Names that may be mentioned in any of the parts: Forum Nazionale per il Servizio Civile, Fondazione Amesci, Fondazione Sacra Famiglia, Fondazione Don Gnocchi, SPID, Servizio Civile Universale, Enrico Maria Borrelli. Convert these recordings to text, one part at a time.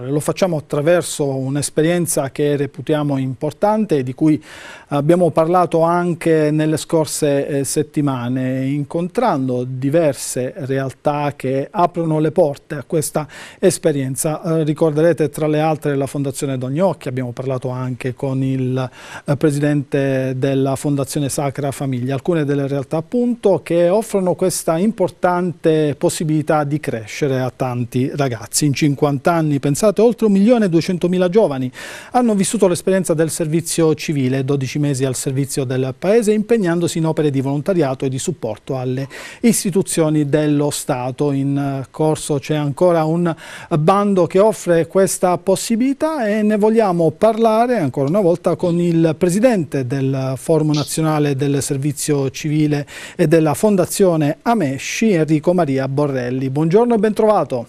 Lo facciamo attraverso un'esperienza che reputiamo importante e di cui abbiamo parlato anche nelle scorse settimane, incontrando diverse realtà che aprono le porte a questa esperienza. Ricorderete tra le altre la Fondazione Don Gnocchi, abbiamo parlato anche con il presidente della Fondazione Sacra Famiglia, alcune delle realtà appunto che offrono questa importante possibilità di crescere a tanti ragazzi. In 50 anni, pensate, oltre 1.200.000 giovani hanno vissuto l'esperienza del servizio civile, 12 mesi al servizio del Paese, impegnandosi in opere di volontariato e di supporto alle istituzioni dello Stato. In corso c'è ancora un bando che offre questa possibilità e ne vogliamo parlare ancora una volta con il presidente del Forum Nazionale del Servizio Civile e della Fondazione Amesci, Enrico Maria Borrelli. Buongiorno e bentrovato.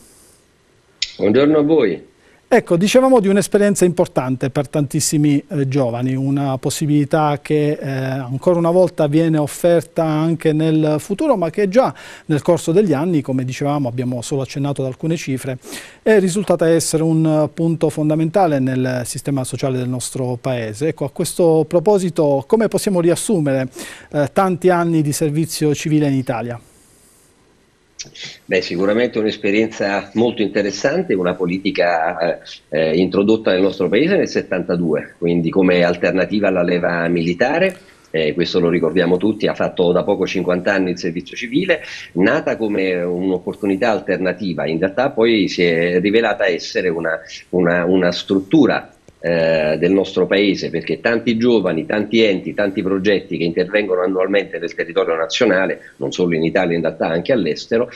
Buongiorno a voi. Ecco, dicevamo di un'esperienza importante per tantissimi giovani, una possibilità che ancora una volta viene offerta anche nel futuro, ma che già nel corso degli anni, come dicevamo, abbiamo solo accennato ad alcune cifre, è risultata essere un punto fondamentale nel sistema sociale del nostro Paese. Ecco, a questo proposito, come possiamo riassumere tanti anni di servizio civile in Italia? Beh, sicuramente un'esperienza molto interessante, una politica introdotta nel nostro Paese nel 72, quindi come alternativa alla leva militare. Questo lo ricordiamo tutti, ha fatto da poco 50 anni il servizio civile, nata come un'opportunità alternativa, in realtà poi si è rivelata essere una struttura del nostro Paese, perché tanti giovani, tanti enti, tanti progetti che intervengono annualmente nel territorio nazionale, non solo in Italia, in realtà anche all'estero,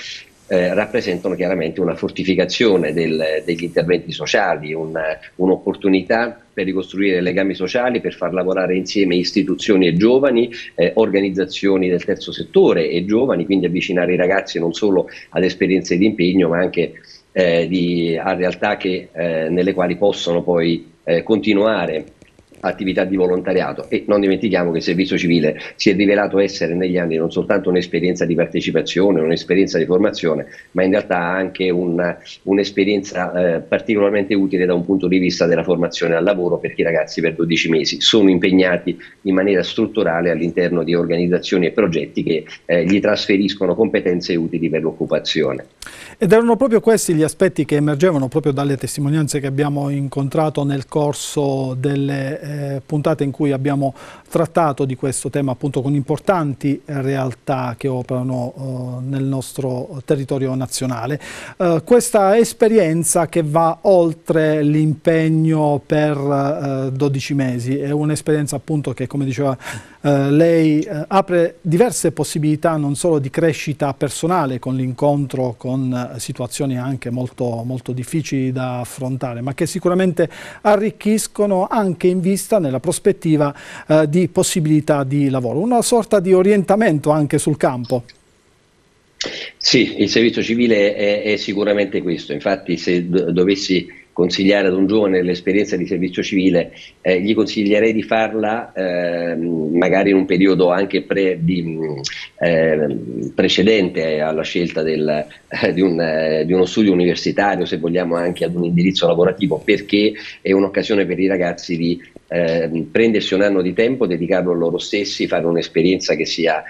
rappresentano chiaramente una fortificazione degli interventi sociali, un'opportunità per ricostruire legami sociali, per far lavorare insieme istituzioni e giovani, organizzazioni del terzo settore e giovani, quindi avvicinare i ragazzi non solo ad esperienze di impegno, ma anche a realtà che, nelle quali possono poi continuare attività di volontariato. E non dimentichiamo che il servizio civile si è rivelato essere negli anni non soltanto un'esperienza di partecipazione, un'esperienza di formazione, ma in realtà anche un'esperienza particolarmente utile da un punto di vista della formazione al lavoro, perché i ragazzi per 12 mesi sono impegnati in maniera strutturale all'interno di organizzazioni e progetti che gli trasferiscono competenze utili per l'occupazione. Ed erano proprio questi gli aspetti che emergevano proprio dalle testimonianze che abbiamo incontrato nel corso delle puntate in cui abbiamo trattato di questo tema, appunto, con importanti realtà che operano nel nostro territorio nazionale. Questa esperienza che va oltre l'impegno per 12 mesi è un'esperienza, appunto, che, come diceva lei, apre diverse possibilità non solo di crescita personale con l'incontro con situazioni anche molto, molto difficili da affrontare, ma che sicuramente arricchiscono anche in vista nella prospettiva di possibilità di lavoro, una sorta di orientamento anche sul campo. Sì, il servizio civile è sicuramente questo, infatti se dovessi consigliare ad un giovane l'esperienza di servizio civile, gli consiglierei di farla magari in un periodo anche precedente alla scelta di uno studio universitario, se vogliamo anche ad un indirizzo lavorativo, perché è un'occasione per i ragazzi di prendersi un anno di tempo, dedicarlo a loro stessi, fare un'esperienza che sia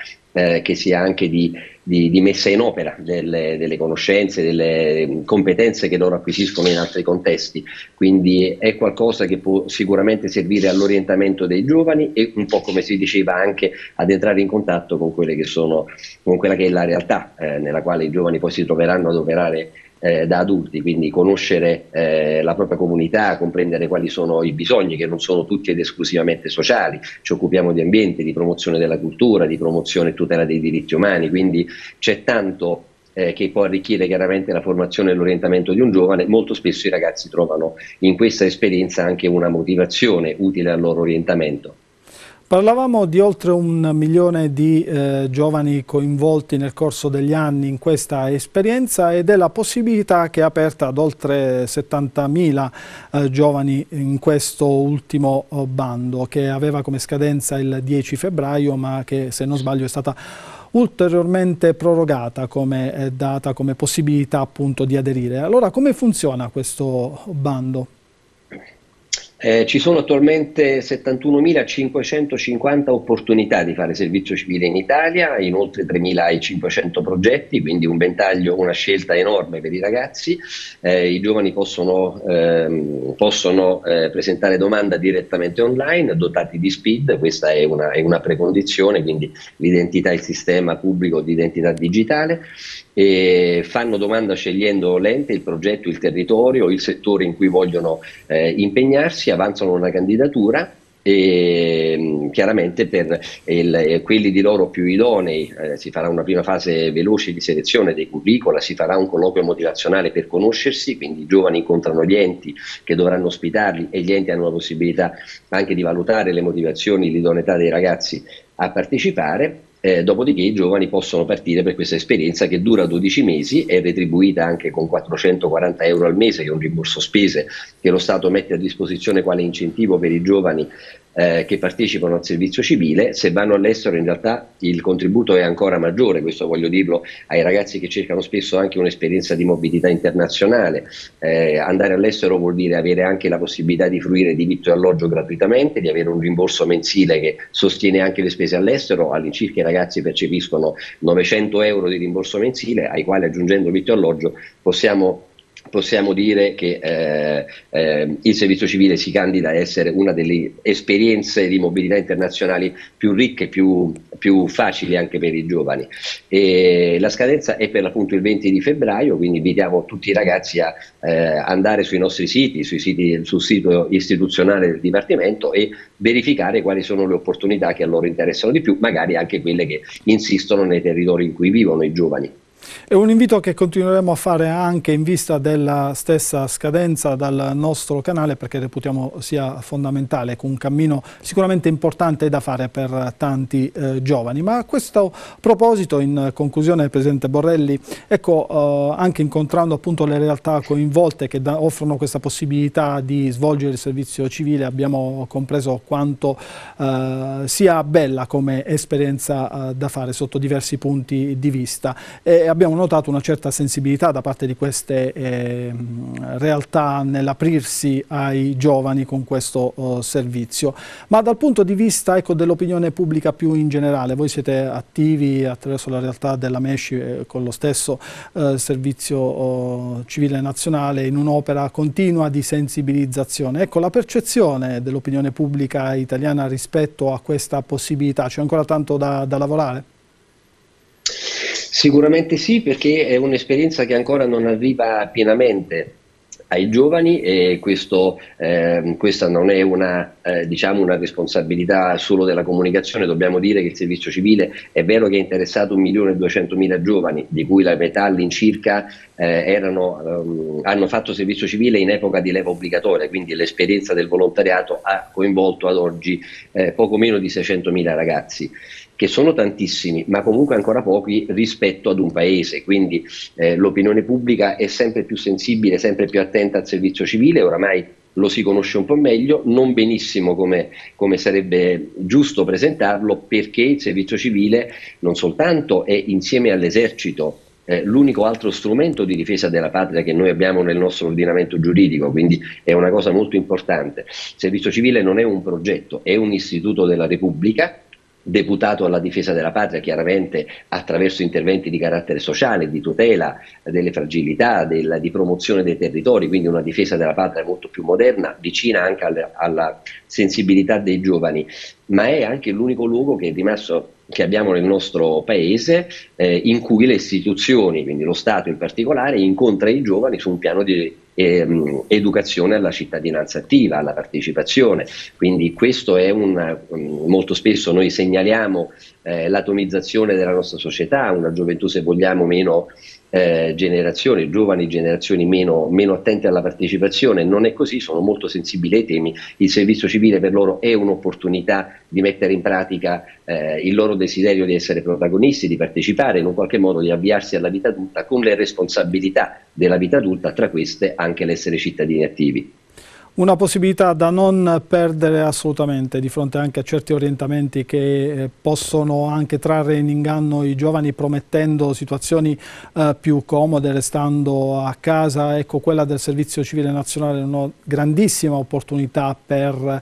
anche di messa in opera delle conoscenze, delle competenze che loro acquisiscono in altri contesti. Quindi è qualcosa che può sicuramente servire all'orientamento dei giovani e, un po' come si diceva, anche ad entrare in contatto con quella che è la realtà nella quale i giovani poi si troveranno ad operare da adulti, quindi conoscere la propria comunità, comprendere quali sono i bisogni, che non sono tutti ed esclusivamente sociali. Ci occupiamo di ambiente, di promozione della cultura, di promozione e tutela dei diritti umani, quindi c'è tanto che può arricchire chiaramente la formazione e l'orientamento di un giovane. Molto spesso i ragazzi trovano in questa esperienza anche una motivazione utile al loro orientamento. Parlavamo di oltre 1 milione di giovani coinvolti nel corso degli anni in questa esperienza ed è la possibilità che è aperta ad oltre 70.000 giovani in questo ultimo bando, che aveva come scadenza il 10 febbraio ma che, se non sbaglio, è stata ulteriormente prorogata come data, come possibilità appunto di aderire. Allora, come funziona questo bando? Ci sono attualmente 71.550 opportunità di fare servizio civile in Italia, in oltre 3.500 progetti, quindi un ventaglio, una scelta enorme per i ragazzi. I giovani possono presentare domanda direttamente online, dotati di SPID, questa è una precondizione, quindi l'identità e il sistema pubblico di identità digitale. E fanno domanda scegliendo l'ente, il progetto, il territorio, il settore in cui vogliono impegnarsi, avanzano una candidatura e chiaramente per quelli di loro più idonei si farà una prima fase veloce di selezione dei curricula, si farà un colloquio motivazionale per conoscersi, quindi i giovani incontrano gli enti che dovranno ospitarli e gli enti hanno la possibilità anche di valutare le motivazioni, l'idoneità dei ragazzi a partecipare. Dopodiché i giovani possono partire per questa esperienza che dura 12 mesi, è retribuita anche con 440 euro al mese, che è un rimborso spese che lo Stato mette a disposizione quale incentivo per i giovani che partecipano al servizio civile. Se vanno all'estero in realtà il contributo è ancora maggiore, questo voglio dirlo ai ragazzi che cercano spesso anche un'esperienza di mobilità internazionale. Andare all'estero vuol dire avere anche la possibilità di fruire di vitto e alloggio gratuitamente, di avere un rimborso mensile che sostiene anche le spese all'estero. All'incirca i ragazzi percepiscono 900 euro di rimborso mensile, ai quali aggiungendo vitto e alloggio possiamo dire che il servizio civile si candida a essere una delle esperienze di mobilità internazionali più ricche, più facili anche per i giovani. E la scadenza è per l'appunto il 20 di febbraio, quindi invitiamo tutti i ragazzi a andare sui nostri siti, sul sito istituzionale del Dipartimento e verificare quali sono le opportunità che a loro interessano di più, magari anche quelle che insistono nei territori in cui vivono i giovani. È un invito che continueremo a fare anche in vista della stessa scadenza dal nostro canale, perché reputiamo sia fondamentale, con un cammino sicuramente importante da fare per tanti giovani. Ma a questo proposito, in conclusione, Presidente Borrelli, ecco, anche incontrando appunto le realtà coinvolte che offrono questa possibilità di svolgere il servizio civile, abbiamo compreso quanto sia bella come esperienza da fare sotto diversi punti di vista. Abbiamo notato una certa sensibilità da parte di queste realtà nell'aprirsi ai giovani con questo servizio. Ma dal punto di vista, ecco, dell'opinione pubblica più in generale, voi siete attivi attraverso la realtà dell'Amesci con lo stesso Servizio Civile Nazionale in un'opera continua di sensibilizzazione. Ecco, la percezione dell'opinione pubblica italiana rispetto a questa possibilità, c'è ancora tanto da lavorare? Sicuramente sì, perché è un'esperienza che ancora non arriva pienamente ai giovani e questa non è una responsabilità solo della comunicazione. Dobbiamo dire che il servizio civile è vero che è interessato 1.200.000 giovani, di cui la metà all'incirca hanno fatto servizio civile in epoca di leva obbligatoria, quindi l'esperienza del volontariato ha coinvolto ad oggi poco meno di 600.000 ragazzi, che sono tantissimi ma comunque ancora pochi rispetto ad un paese. Quindi l'opinione pubblica è sempre più sensibile, sempre più attenta al servizio civile, oramai lo si conosce un po' meglio, non benissimo come sarebbe giusto presentarlo, perché il servizio civile non soltanto è, insieme all'esercito, l'unico altro strumento di difesa della patria che noi abbiamo nel nostro ordinamento giuridico, quindi è una cosa molto importante. Il servizio civile non è un progetto, è un istituto della Repubblica, deputato alla difesa della patria chiaramente attraverso interventi di carattere sociale, di tutela delle fragilità, di promozione dei territori, quindi una difesa della patria molto più moderna, vicina anche alla sensibilità dei giovani, ma è anche l'unico luogo che è rimasto, che abbiamo nel nostro paese, in cui le istituzioni, quindi lo Stato in particolare, incontra i giovani su un piano di educazione alla cittadinanza attiva, alla partecipazione. Quindi questo è molto spesso noi segnaliamo l'atomizzazione della nostra società, una gioventù, se vogliamo, giovani generazioni meno attente alla partecipazione. Non è così, sono molto sensibili ai temi. Il servizio civile per loro è un'opportunità di mettere in pratica il loro desiderio di essere protagonisti, di partecipare, in un qualche modo di avviarsi alla vita adulta con le responsabilità della vita adulta, tra queste anche l'essere cittadini attivi. Una possibilità da non perdere assolutamente di fronte anche a certi orientamenti che possono anche trarre in inganno i giovani, promettendo situazioni più comode restando a casa. Ecco, quella del Servizio Civile Nazionale è una grandissima opportunità per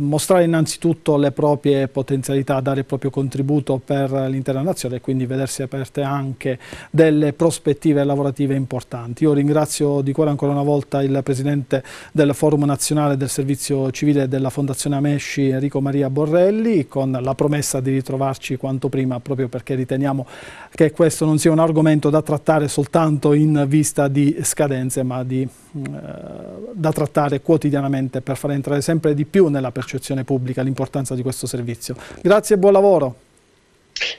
mostrare innanzitutto le proprie potenzialità, dare il proprio contributo per l'intera nazione e quindi vedersi aperte anche delle prospettive lavorative importanti. Io ringrazio di cuore ancora una volta il Presidente del Forum Nazionale del Servizio Civile della Fondazione Amesci, Enrico Maria Borrelli, con la promessa di ritrovarci quanto prima, proprio perché riteniamo che questo non sia un argomento da trattare soltanto in vista di scadenze, ma da trattare quotidianamente per far entrare sempre di più nella percezione pubblica l'importanza di questo servizio. Grazie e buon lavoro.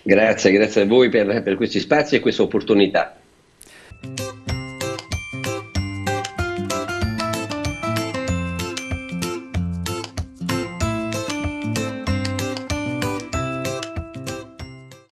Grazie a voi per questi spazi e questa opportunità.